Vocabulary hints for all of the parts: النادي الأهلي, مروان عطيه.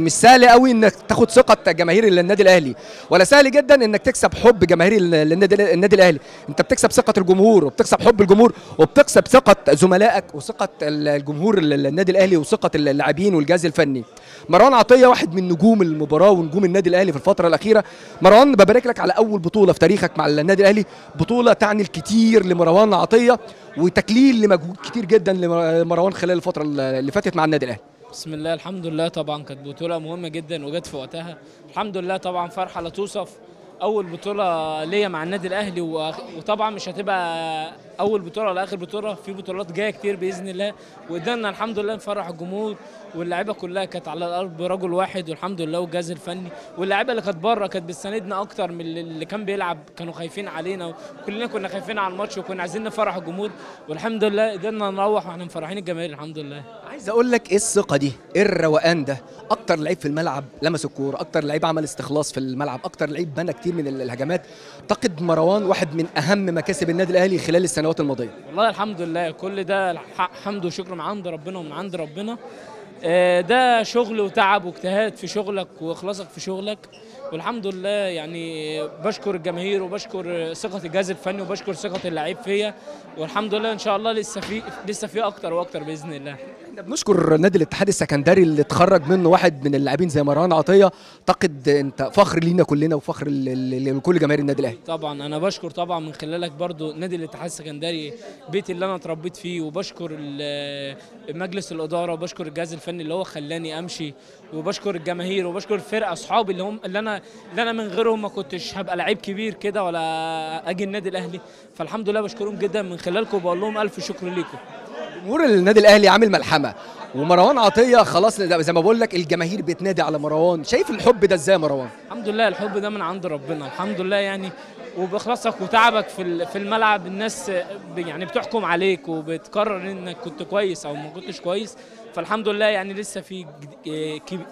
مش سهل قوي انك تاخد ثقه جماهير النادي الاهلي، ولا سهل جدا انك تكسب حب جماهير النادي الاهلي. انت بتكسب ثقه الجمهور وبتكسب حب الجمهور وبتكسب ثقه زملائك وثقه الجمهور النادي الاهلي وثقه اللاعبين والجهاز الفني. مروان عطيه واحد من نجوم المباراه ونجوم النادي الاهلي في الفتره الاخيره. مروان، ببارك لك على اول بطوله في تاريخك مع النادي الاهلي، بطوله تعني الكثير لمروان عطيه وتكليل لمجهود كتير جدا لمروان خلال الفتره اللي فاتت مع النادي الاهلي. بسم الله، الحمد لله. طبعا كانت بطوله مهمه جدا وجت في وقتها، الحمد لله. طبعا فرحه لا توصف، اول بطوله ليا مع النادي الاهلي، وطبعا مش هتبقى اول بطوله ولا اخر بطوله، في بطولات جايه كتير باذن الله، وقدرنا الحمد لله نفرح الجمهور، واللاعيبه كلها كانت على الارض رجل واحد والحمد لله، والجهاز الفني واللاعيبه اللي كانت بره كانت بتساندنا اكتر من اللي كان بيلعب، كانوا خايفين علينا وكلنا كنا خايفين على الماتش وكنا عايزين نفرح الجمهور، والحمد لله قدرنا نروح واحنا مفرحين الجماهير الحمد لله. عايز اقول لك ايه الثقه دي، ايه الروقان ده، اكتر لعيب في الملعب لمس الكوره، اكتر لعيب عمل استخلاص في الملعب، اكتر لعيب بنى كتير من الهجمات. اعتقد مروان واحد من اهم مكاسب النادي الاهلي خلال السنوات الماضيه. والله الحمد لله، كل ده حمد وشكر من عند ربنا ومن عند ربنا. ده شغل وتعب واجتهاد في شغلك واخلاصك في شغلك، والحمد لله. يعني بشكر الجماهير وبشكر ثقه الجهاز الفني وبشكر ثقه اللعيب فيا، والحمد لله ان شاء الله لسه في اكتر واكتر باذن الله. احنا بنشكر نادي الاتحاد السكندري اللي اتخرج منه واحد من اللاعبين زي مروان عطيه. اعتقد انت فخر لينا كلنا وفخر لكل جماهير النادي الاهلي. طبعا انا بشكر طبعا من خلالك برضو نادي الاتحاد السكندري، البيت اللي انا اتربيت فيه، وبشكر مجلس الاداره وبشكر الجهاز الفني اللي هو خلاني امشي، وبشكر الجماهير وبشكر الفرقه اصحابي اللي انا من غيرهم ما كنتش هبقى لعيب كبير كده ولا اجي النادي الاهلي، فالحمد لله بشكرهم جدا من خلالكم وبقول لهم الف شكر ليكم. جمهور النادي الاهلي عامل ملحمه، ومروان عطيه خلاص زي ما بقول لك الجماهير بتنادي على مروان. شايف الحب ده ازاي يا مروان؟ الحمد لله، الحب ده من عند ربنا الحمد لله. يعني وباخلاصك وتعبك في الملعب الناس يعني بتحكم عليك وبتقرر انك كنت كويس او ما كنتش كويس، فالحمد لله يعني لسه في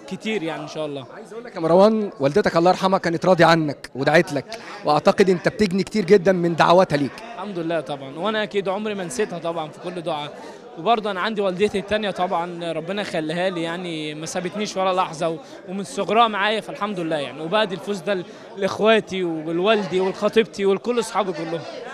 كتير يعني ان شاء الله. عايز اقول لك يا مروان، والدتك الله يرحمها كانت راضيه عنك ودعت لك، واعتقد انت بتجني كتير جدا من دعواتها ليك. الحمد لله طبعا، وانا اكيد عمري ما نسيتها طبعا في كل دعاء، وبرضه انا عندي والدتي الثانيه طبعا ربنا يخليها لي، يعني ما سابتنيش ولا لحظه ومن صغرها معايا، فالحمد لله يعني. وبعد الفوز ده لاخواتي ولوالدي ولخطيبتي ولكل اصحابي كلهم.